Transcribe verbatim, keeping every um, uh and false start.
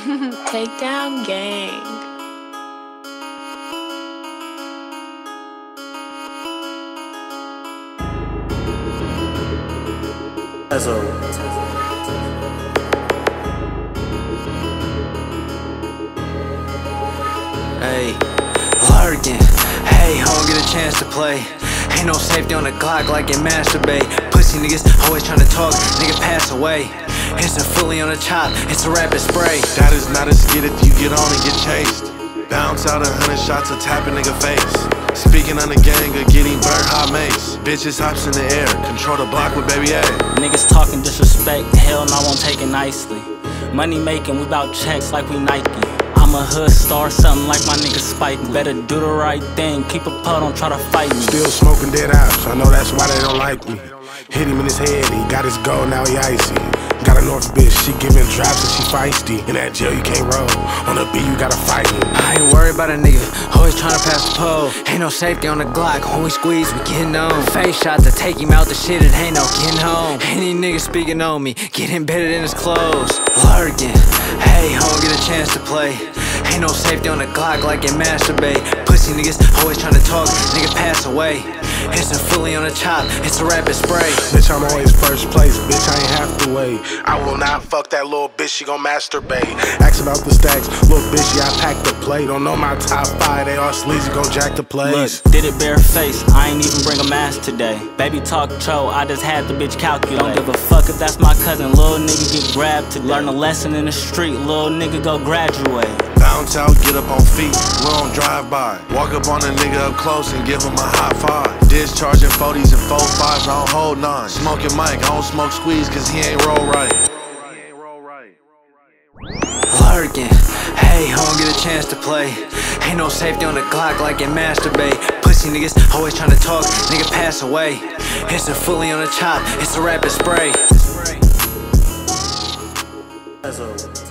Takedown gang. Tezo. Hey, Larkin. Hey, I don't get a chance to play. Ain't no safety on the Glock like it masturbate. Pussy niggas always tryna talk, nigga pass away. It's a fully on the chop, it's a rapid spray. That is not a skit if you get on and get chased. Bounce out a hundred shots or tap a nigga face. Speaking on the gang or getting burnt hot mates. Bitches hops in the air, control the block with baby A. Niggas talking disrespect, hell no, I won't take it nicely. Money making, we bout checks like we Nike. I'm a hood star, something like my nigga Spike. Better do the right thing, keep a putt, don't try to fight me. Still smoking dead ops, I know that's why they don't like me. Hit him in his head, he got his gold, now he icy. Got a North bitch, she giving drops and she feisty. In that jail you can't roll, on the beat you gotta fight it. I ain't worried about a nigga, always tryna pass the pole. Ain't no safety on the Glock, when we squeeze we getting on. Face shots to take him out the shit, it ain't no getting home. Any nigga speaking on me, get embedded in his clothes. Lurking, hey, I don't get a chance to play. Ain't no safety on the Glock like it masturbate. Pussy niggas always tryna talk, nigga pass away. It's a fully on the chop, it's a rapid spray. Bitch, I'm always first place, bitch, I ain't have to wait. I will not fuck that little bitch, she gon' masturbate. Ask about the stacks, little bitch, yeah, I packed the play. Don't know my top five, they all sleazy, gon' jack the plays. Look, did it bare face, I ain't even bring a mask today. Baby talk tro, I just had the bitch calculate. Don't give a fuck if that's my cousin, little nigga get grabbed today. Learn a lesson in the street, little nigga go graduate. Bounce out, get up on feet, we on drive-by. Walk up on a nigga up close and give him a high five. Discharging forties and four fives, I don't hold none. Smoking mic, I don't smoke squeeze cause he ain't roll right. Lurking, hey, I don't get a chance to play. Ain't no safety on the Glock like it masturbate. Pussy niggas always tryna talk, nigga pass away. It's a fully on the chop, it's a rapid spray. That's